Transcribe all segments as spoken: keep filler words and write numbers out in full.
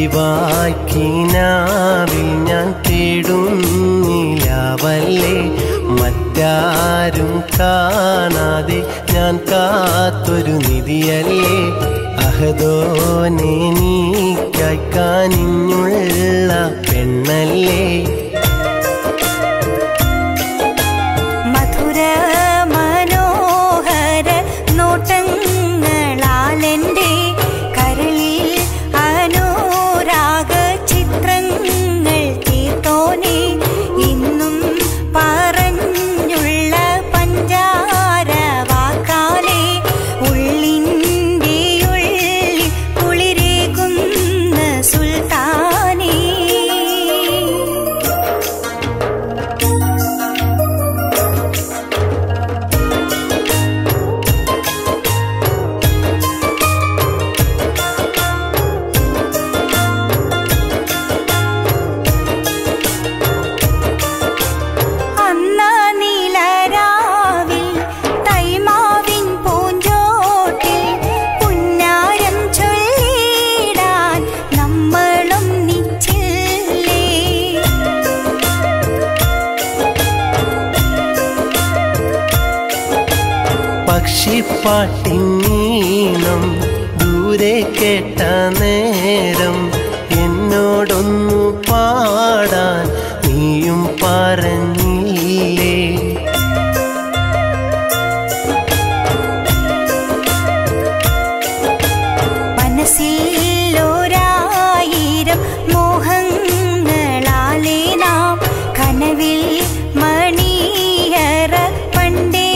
പതിവായി കിനാവിൽ ഞാൻ തേടുന്നിലാവല്ലേ, മറ്റാരും കാണാതെ ഞാൻ കാത്തൊരു നിധിയല്ലേ. അഹദോനെ നീ കൈക്കാനിഞ്ഞുള്ള പെണ്ണല്ലേ, പക്ഷിപ്പാട്ടിനീണം ദൂരെ കേട്ട നേരം എന്നോടൊന്നു പാടാൻ നീയും പറഞ്ഞില്ലേ. മനസ്സിലൊരായിരം മോഹങ്ങളാലേ നാം കനവിൽ മണിയറ പണ്ടേ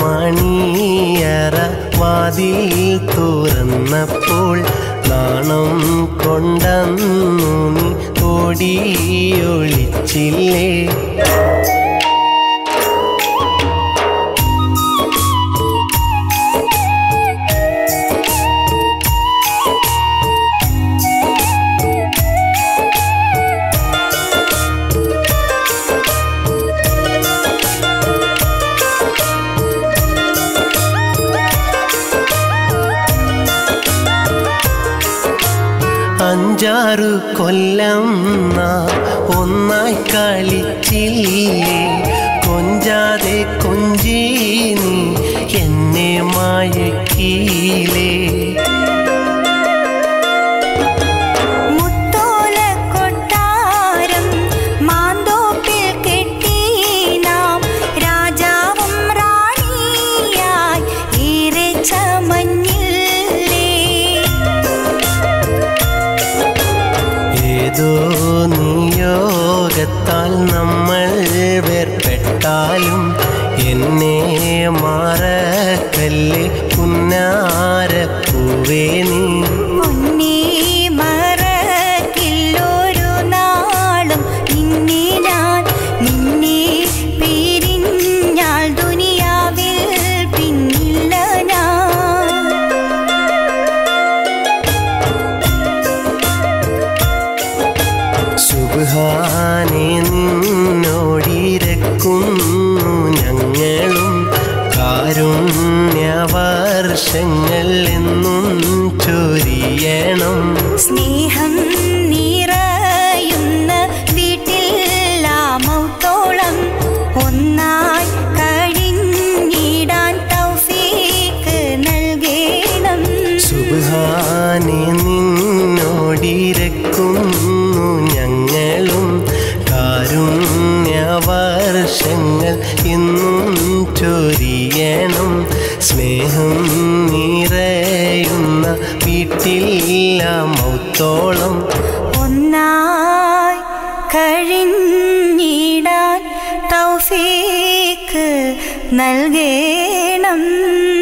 മണിയറ വാതിൽ തുറന്നപ്പോൾ നാണം കൊണ്ടെന്നു നീ ഓടിയൊളിച്ചില്ലേ. അഞ്ചാറു കൊല്ലം നാം ഒന്നായി കളിച്ചില്ലേ, കൊഞ്ചാതെ കൊഞ്ചി നീ എന്നെ മയക്കിയിലേ. ഏതോ നിയോഗത്താൽ നമ്മൾ വേർപെട്ടാലും എന്നെ മാറക്കല്ലേ പുന്നാരപ്പൂവേ നീ. സുബ്ഹാനെ നിന്നോടിരക്കുന്നു ഞങ്ങളും, കാരുണ്യവർഷങ്ങൾ എന്നും ചൊരിയണം. സ്നേഹം നിറയുന്ന വീട്ടിൽ മൗത്തോളം ഒന്നായി കഴിഞ്ഞിടാൻ തൗഫീക്ക് നൽകണം. സുബ്ഹാനെ നിന്നോടിരക്കുന്നു ഞങ്ങളും, കാരുണ്യവർഷങ്ങൾ ഇന്നും ചൊരിയണം. സ്നേഹം നിറയുന്ന വീട്ടില്ല മൗത്തോളം ഒന്നായി കഴിഞ്ഞിടാൻ തൗഫീക്ക് നൽകണം.